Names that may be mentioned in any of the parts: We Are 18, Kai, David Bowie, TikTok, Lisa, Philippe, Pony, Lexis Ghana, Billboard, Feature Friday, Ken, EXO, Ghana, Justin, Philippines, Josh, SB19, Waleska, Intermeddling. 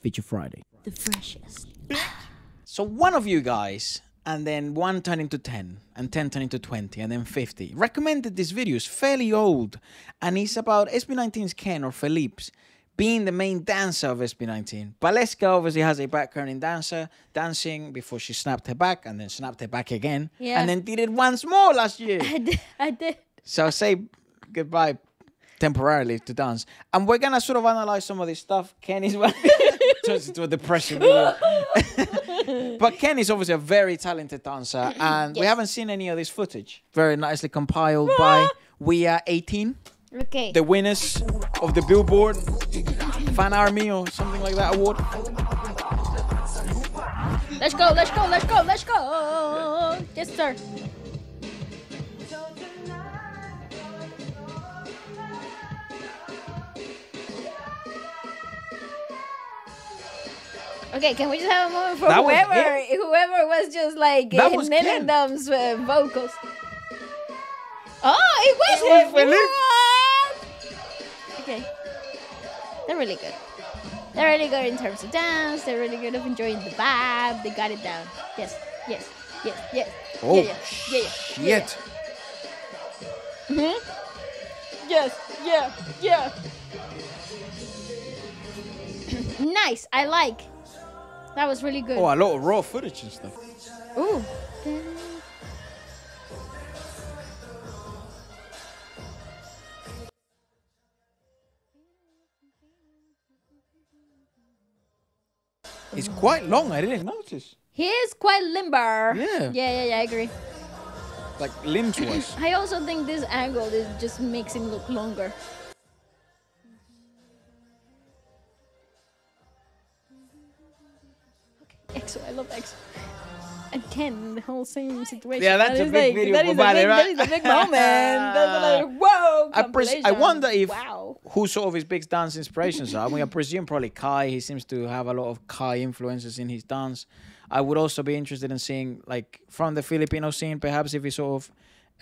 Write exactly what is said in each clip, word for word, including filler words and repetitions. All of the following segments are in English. Feature Friday. The freshest. So one of you guys, and then one turned into ten, and ten turned into twenty, and then fifty, recommended this video. It's fairly old, and it's about S B nineteen's Ken, or Felip's, being the main dancer of S B nineteen. Waleska obviously has a background in dancer, dancing before she snapped her back, and then snapped her back again, yeah. and then did it once more last year. I did. I did. So say goodbye temporarily to dance. And we're going to sort of analyze some of this stuff. Ken is well turns into a depression. But Ken is obviously a very talented dancer, and yes. we haven't seen any of this footage. Very nicely compiled by We Are eighteen. Okay. The winners of the Billboard Fan Army or something like that award. Let's go, let's go, let's go, let's go. Yes, sir. Okay, can we just have a moment for that whoever was whoever was just like uh, was knitting them's uh, vocals? Oh, it was, it was Philippe. Okay, they're really good. They're really good in terms of dance. They're really good of enjoying the vibe. They got it down. Yes, yes, yes, yes. Oh, yeah, yeah, yeah, yeah, yeah, shit. Yeah. Mm-hmm. Yes, yeah, yeah. Nice. I like. That was really good. Oh, a lot of raw footage and stuff. Ooh. It's quite long. I didn't notice. He is quite limber. Yeah. Yeah, yeah, yeah. I agree. Like limbs-wise. I also think this angle is just makes him look longer. EXO, I love EXO. And Ken, the whole same situation. Yeah, that's that a big like, video that for Bali, right? That is a big moment. That's like, whoa, I, I wonder if, wow. who sort of his big dance inspirations are. I mean, I presume probably Kai. He seems to have a lot of Kai influences in his dance. I would also be interested in seeing, like, from the Filipino scene, perhaps if he sort of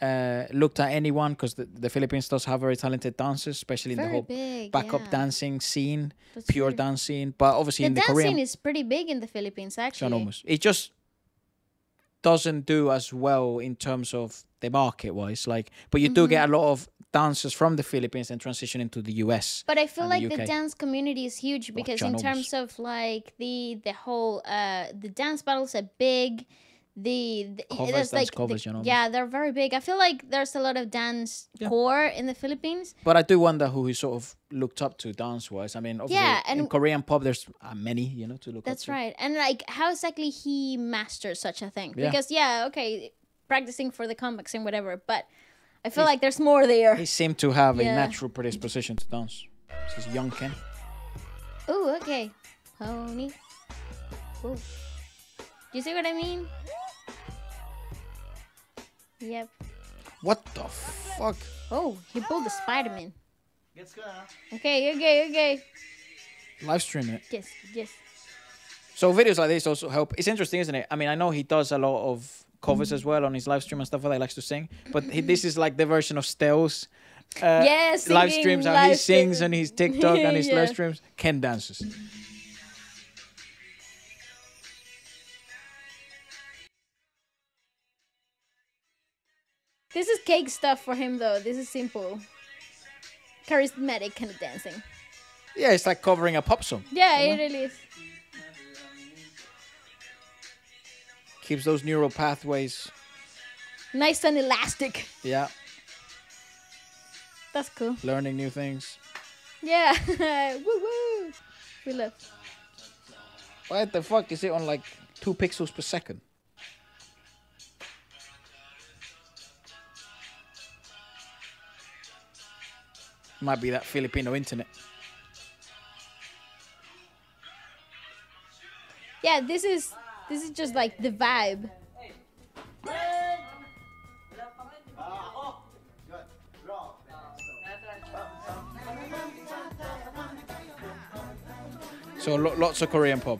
uh, looked at anyone, because the, the Philippines does have very talented dancers, especially very in the whole big, backup yeah. dancing scene, That's pure true. dance scene. But obviously the in the Korean... The dance scene is pretty big in the Philippines, actually. Almost. It just doesn't do as well in terms of the market-wise. Like, but you mm-hmm. do get a lot of dancers from the Philippines and transition into the U S. But I feel like the, the dance community is huge because in terms of like the, the whole... Uh, the dance battles are big... The, the covers, like covers, the, you know, yeah, they're very big. I feel like there's a lot of dance yeah. core in the Philippines. But I do wonder who he sort of looked up to dance-wise. I mean, obviously yeah, and in Korean pop, there's uh, many, you know, to look that's up to. That's right. And like, how exactly he mastered such a thing? Yeah. Because yeah, okay, practicing for the comebacks and whatever, but I feel he, like there's more there. He seemed to have yeah. a natural predisposition to dance. This is young Ken. Ooh, okay. Pony. Ooh. Do you see what I mean? Yep. What the fuck? Oh, he pulled a Spider-Man. Okay, okay, okay. Live stream it. Yes, yes. So videos like this also help. It's interesting, isn't it? I mean, I know he does a lot of covers mm-hmm. as well on his live stream and stuff like that. He likes to sing. But he, this is like the version of Stel's uh, yeah, singing, live streams. How live he sings on his TikTok and his yeah. live streams. Ken dances. This is cake stuff for him, though. This is simple, charismatic kind of dancing. Yeah, it's like covering a pop song. Yeah, you know? It really is. Keeps those neural pathways nice and elastic. Yeah. That's cool. Learning new things. Yeah. Woo woo. We love. Why the fuck is it on like two pixels per second? Might be that Filipino internet. Yeah, this is this is just like the vibe. So lo lots of Korean pop.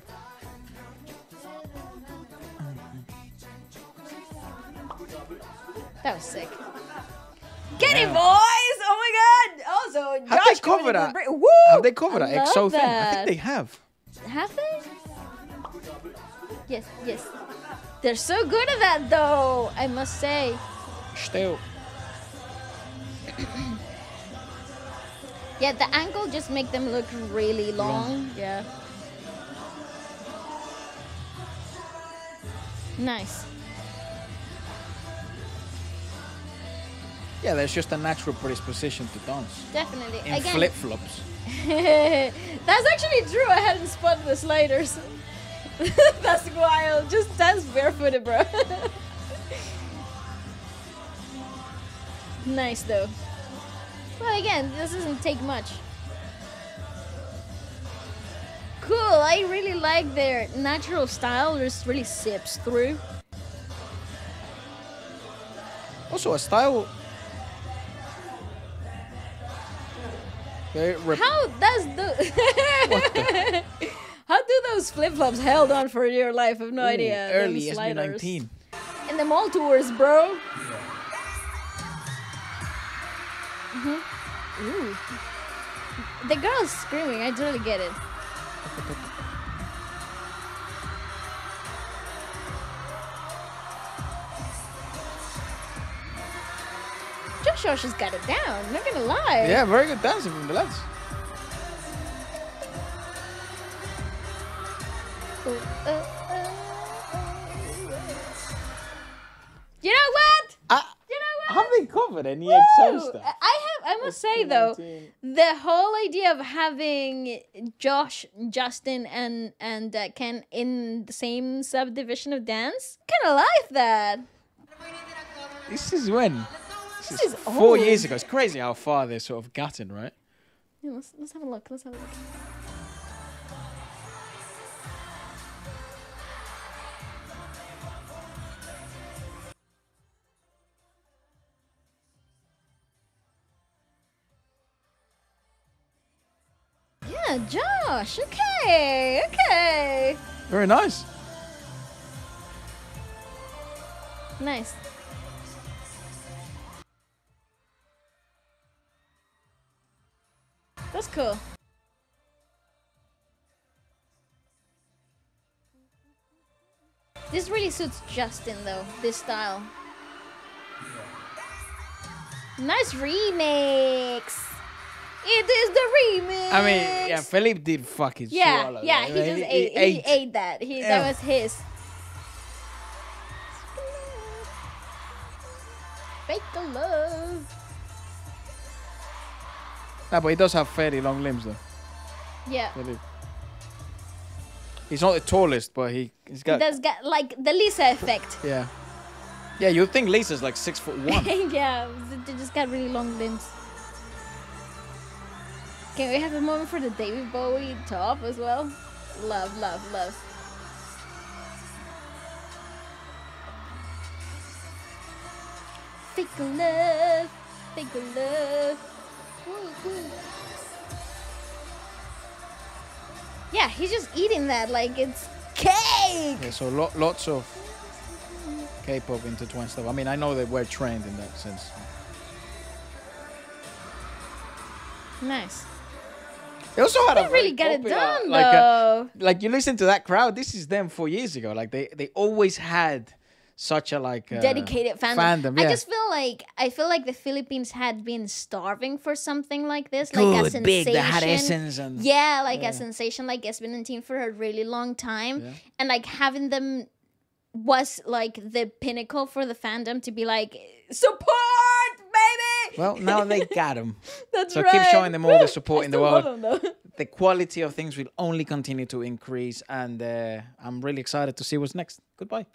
That was sick. Get it, boys! Oh my god! Also, Josh, have they covered that? Woo! Have they covered that EXO thing? I think they have. have they? Yes, yes. They're so good at that, though, I must say. Still. Yeah, the angle just make them look really long. long. Yeah. Nice. Yeah, there's just a natural predisposition to dance. Definitely. And flip-flops. That's actually true. I hadn't spotted the sliders. That's wild. Just dance barefooted, bro. Nice, though. Well, again, this doesn't take much. Cool. I really like their natural style. It just really sips through. Also, a style... How does the... What the... How do those flip-flops held on for your life? I have no Ooh, idea. Early S B nineteen. And the mall tours, bro. Mm-hmm. Ooh. The girl's screaming. I totally get it. Josh has got it down. I'm not gonna lie. Yeah, very good dancing from the lads. Ooh, uh, uh, you know what? I, you know what? Have they covered any E X O stuff? I have. I must say though, the whole idea of having Josh, Justin, and and uh, Ken in the same subdivision of dance, kind of like that. This is when. This is four old. years ago. It's crazy how far they're sort of gotten, right? Yeah, let's, let's have a look. Let's have a look. Yeah, Josh. Okay, okay. Very nice. Nice. That's cool. This really suits Justin though, this style. Nice remix! It is the remix! I mean, yeah, Philippe did fucking yeah, swallow Yeah, that. he I mean, just he, ate, he ate. He ate that. He, yeah. That was his. Fake the love. No, but he does have fairly long limbs, though. Yeah. Really. He's not the tallest, but he, he's got... He got, like, the Lisa effect. Yeah. Yeah, you'd think Lisa's, like, six foot one. Yeah, they just got really long limbs. Can we have a moment for the David Bowie top as well? Love, love, love. Fake love, fake love. Yeah, he's just eating that like it's cake. Yeah, so lo lots of K-pop intertwined stuff. I mean, I know they were trained in that sense. Nice. They also had they a really got popular, it done like though. A, like you listen to that crowd. This is them four years ago. Like they they always had. Such a like uh, dedicated fandom. fandom yeah. I just feel like I feel like the Philippines had been starving for something like this, Good, like a sensation. Big, they had essence and yeah, like yeah. a sensation like S B nineteen for a really long time, yeah. and like having them was like the pinnacle for the fandom to be like support, baby. Well, now they got them. That's so right. So keep showing them all the support in the world. Them, the quality of things will only continue to increase, and uh, I'm really excited to see what's next. Goodbye.